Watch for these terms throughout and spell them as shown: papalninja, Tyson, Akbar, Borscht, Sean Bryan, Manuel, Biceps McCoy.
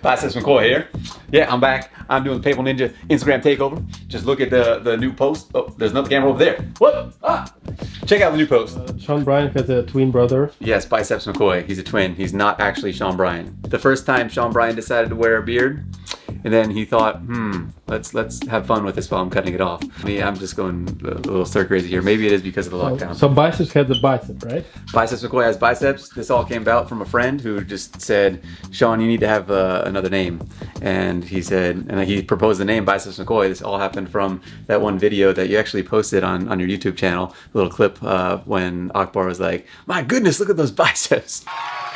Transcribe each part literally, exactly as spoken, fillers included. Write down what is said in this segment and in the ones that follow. Biceps McCoy here. Yeah, I'm back. I'm doing the Papal Ninja Instagram takeover. Just look at the, the new post. Oh, there's another camera over there. What? Ah! Check out the new post. Uh, Sean Bryan has a twin brother. Yes, Biceps McCoy. He's a twin. He's not actually Sean Bryan. The first time Sean Bryan decided to wear a beard, and then he thought, hmm, let's let's have fun with this while I'm cutting it off. I mean, I'm just going a little stir crazy here. Maybe it is because of the lockdown. So, so Biceps had the bicep, right? Biceps McCoy has biceps. This all came about from a friend who just said, Sean, you need to have uh, another name. And he said, and he proposed the name Biceps McCoy. This all happened from that one video that you actually posted on, on your YouTube channel, a little clip uh, when Akbar was like, my goodness, look at those biceps.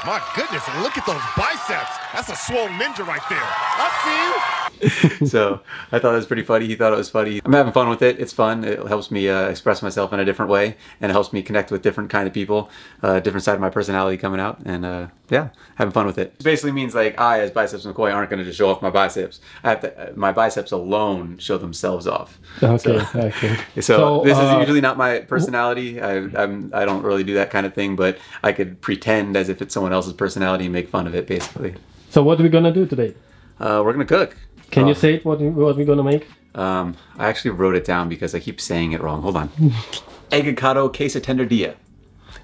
My goodness, look at those biceps. That's a swole ninja right there. I see you. So I thought it was pretty funny. He thought it was funny. I'm having fun with it. It's fun. It helps me uh, express myself in a different way, and it helps me connect with different kind of people, uh, different side of my personality coming out, and uh, yeah, having fun with it. It basically means like I, as Biceps McCoy, aren't going to just show off my biceps. I have to, uh, my biceps alone show themselves off. Okay, so, okay. So, so this uh, is usually not my personality. I, I'm, I don't really do that kind of thing, but I could pretend as if it's someone else's personality and make fun of it, basically. So what are we gonna do today? Uh, we're gonna cook. Can oh. you say it, what, what we're gonna make? Um, I actually wrote it down because I keep saying it wrong. Hold on. Agacado queso tenderdilla.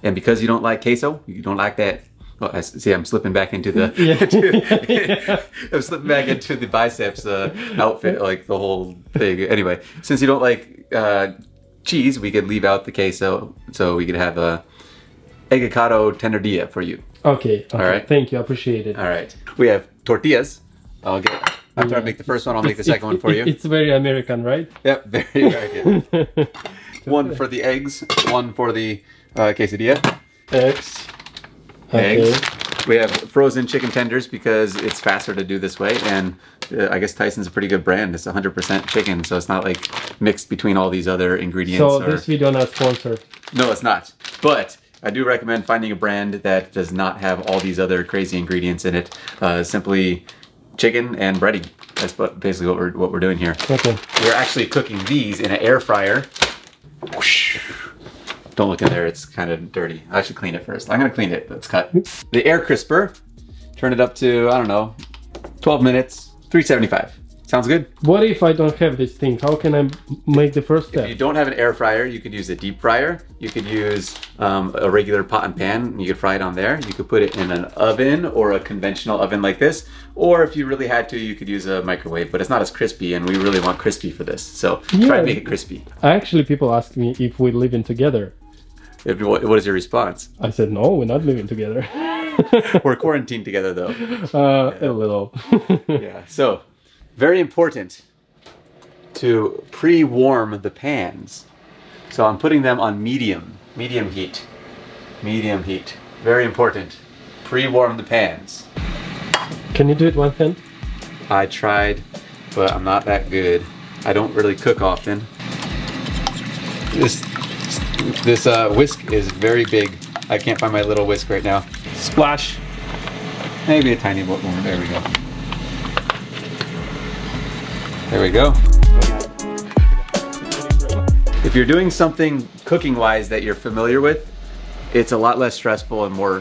And because you don't like queso, you don't like that. Oh, I see, I'm slipping back into the. Yeah. I'm slipping back into the biceps uh, outfit, like the whole thing. Anyway, since you don't like uh, cheese, we could leave out the queso, so we could have a agacado tenderdilla for you. Okay, okay. All right. Thank you. I appreciate it. All right. We have tortillas. I'll get after yeah. I make the first one, I'll make the second it, one for you. It's very American, right? Yep, very American. One for the eggs, one for the uh, quesadilla. Eggs. Okay. Eggs. We have frozen chicken tenders because it's faster to do this way, and uh, I guess Tyson's a pretty good brand. It's one hundred percent chicken, so it's not like mixed between all these other ingredients. So or... this video not sponsored. No, it's not. But I do recommend finding a brand that does not have all these other crazy ingredients in it. Uh, simply chicken and breading. That's basically what we're, what we're doing here. Okay. We're actually cooking these in an air fryer. Whoosh. Don't look in there, it's kind of dirty. I should clean it first. I'm gonna clean it, let's cut. The air crisper, turn it up to, I don't know, twelve minutes, three seventy-five. Sounds good? What if I don't have this thing? How can I make the first step? If you don't have an air fryer, you could use a deep fryer. You could use um, a regular pot and pan. You could fry it on there. You could put it in an oven or a conventional oven like this. Or if you really had to, you could use a microwave, but it's not as crispy, and we really want crispy for this. So yeah, try to make it crispy. Actually, people ask me if we're living together. If, what is your response? I said, no, we're not living together. We're quarantined together, though. Uh, yeah. A little. Yeah, so. Very important to pre-warm the pans. So I'm putting them on medium, medium heat, medium heat. Very important, pre-warm the pans. Can you do it one hand? I tried, but I'm not that good. I don't really cook often. This, this uh, whisk is very big. I can't find my little whisk right now. Splash. Maybe a tiny bit more, there we go. There we go. If you're doing something cooking-wise that you're familiar with, it's a lot less stressful and more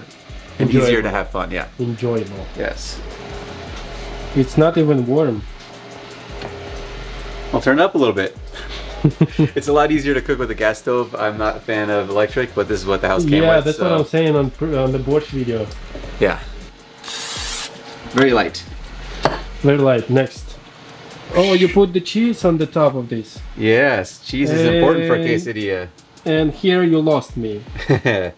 and enjoyable. Easier to have fun, yeah. Enjoyable. Yes. It's not even warm. I'll turn it up a little bit. It's a lot easier to cook with a gas stove. I'm not a fan of electric, but this is what the house came yeah, with. Yeah, that's so. What I'm saying on, on the Borscht video. Yeah. Very light. Very light, next. Oh, you put the cheese on the top of this. Yes, cheese is and, important for quesadilla. And here you lost me. um,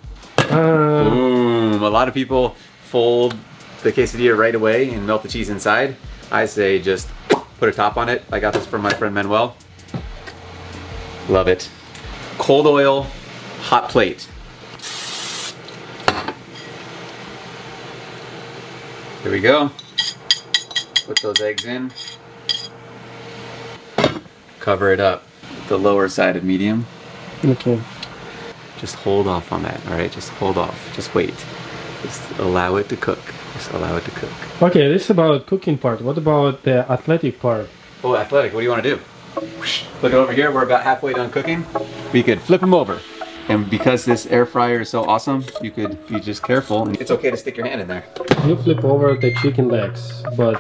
Boom. A lot of people fold the quesadilla right away and melt the cheese inside. I say just put a top on it. I got this from my friend Manuel. Love it. Cold oil, hot plate. Here we go. Put those eggs in. Cover it up, the lower side of medium. Okay. Just hold off on that, all right? Just hold off, just wait. Just allow it to cook, just allow it to cook. Okay, this is about cooking part. What about the athletic part? Oh, athletic, what do you want to do? Look over here, we're about halfway done cooking. We could flip them over. And because this air fryer is so awesome, you could be just careful. It's okay to stick your hand in there. You flip over the chicken legs, but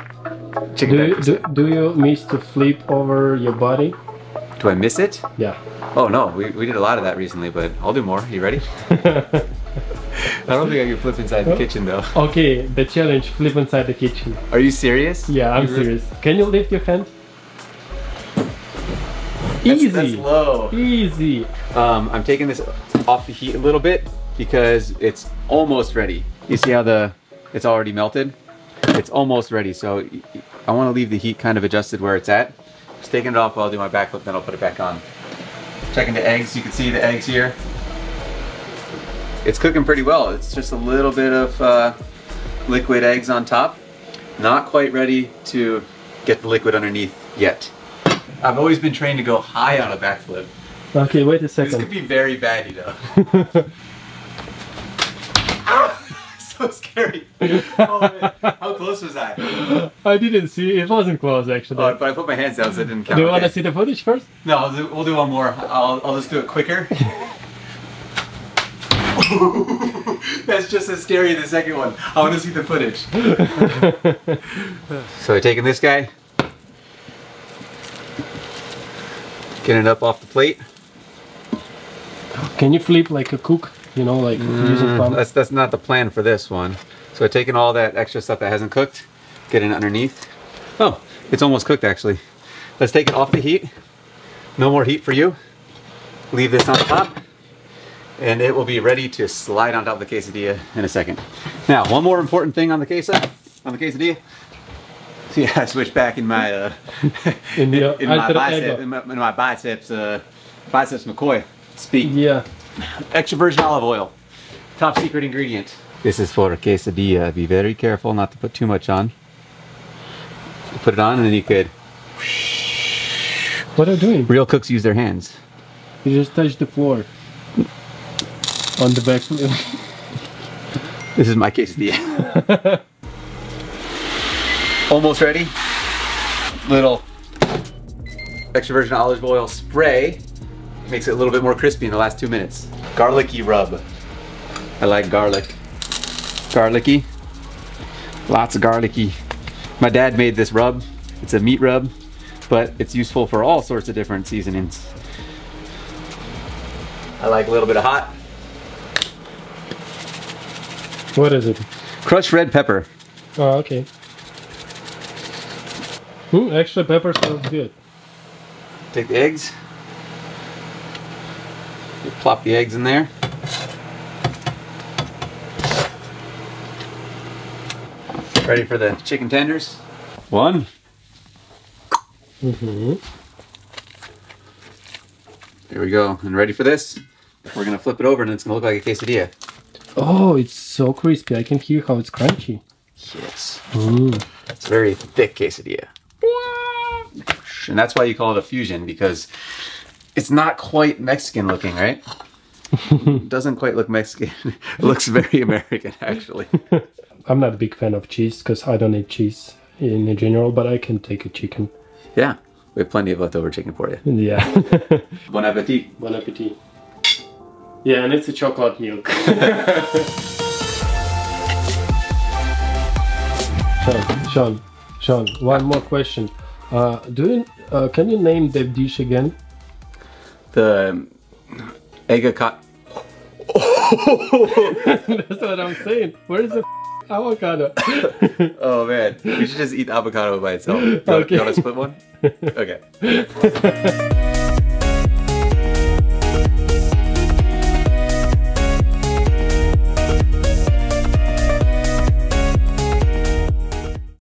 chicken do, legs. You, do, do you miss to flip over your body? Do I miss it? Yeah. Oh no, we, we did a lot of that recently, but I'll do more. You ready? I don't think I can flip inside the kitchen though. Okay, the challenge, flip inside the kitchen. Are you serious? Yeah, I'm You're serious. Can you lift your hand? That's, Easy. That's low. Easy. Um, I'm taking this off the heat a little bit because it's almost ready. You see how the it's already melted? It's almost ready, so I want to leave the heat kind of adjusted where it's at. Just taking it off while I'll do my backflip, then I'll put it back on. Checking the eggs, you can see the eggs here. It's cooking pretty well. It's just a little bit of uh, liquid eggs on top. Not quite ready to get the liquid underneath yet. I've always been trained to go high on a backflip. Okay, wait a second. This could be very bad, you know. Ah, so scary. Oh, man. How close was I? I didn't see. It wasn't close, actually. Oh, but I put my hands down, so it didn't count. Do you want to see the footage first? No, I'll do, we'll do one more. I'll, I'll just do it quicker. That's just as scary as the second one. I want to see the footage. So we're taking this guy, getting it up off the plate. Can you flip like a cook? You know, like mm, using palm? That's, that's not the plan for this one. So I've taken all that extra stuff that hasn't cooked, getting it underneath. Oh, it's almost cooked actually. Let's take it off the heat. No more heat for you. Leave this on top, and it will be ready to slide on top of the quesadilla in a second. Now, one more important thing on the quesadilla, on the quesadilla. See, I switched back in my uh, in, in, in, my bicep, in, my, in my biceps, uh, biceps McCoy speak. Yeah. Extra virgin olive oil, top secret ingredient. This is for a quesadilla. Be very careful not to put too much on. You put it on, and then you could. What are you doing? Real cooks use their hands. You just touched the floor. On the back. This is my quesadilla. Almost ready. Little extra virgin olive oil spray makes it a little bit more crispy in the last two minutes. Garlicky rub. I like garlic. Garlicky. Lots of garlicky. My dad made this rub. It's a meat rub, but it's useful for all sorts of different seasonings. I like a little bit of hot. What is it? Crushed red pepper. Oh, okay. Ooh, extra pepper smells good. Take the eggs. You plop the eggs in there. Ready for the chicken tenders. One. Mm-hmm. There we go. And ready for this? We're gonna flip it over, and it's gonna look like a quesadilla. Oh, it's so crispy. I can hear how it's crunchy. Yes. Mm. It's a very thick quesadilla. And that's why you call it a fusion, because it's not quite Mexican looking, right? It doesn't quite look Mexican. It looks very American, actually. I'm not a big fan of cheese, because I don't eat cheese in general, but I can take a chicken. Yeah. We have plenty of leftover chicken for you. Yeah. Bon appétit. Bon appétit. Yeah, and it's a chocolate milk. Sean, Sean, Sean, one more question. Uh, do you, uh, can you name the dish again? The um, egg avocado. Oh. That's what I'm saying. Where is the f avocado? Oh man, we should just eat avocado by itself. You, okay. want, you want to split one? Okay.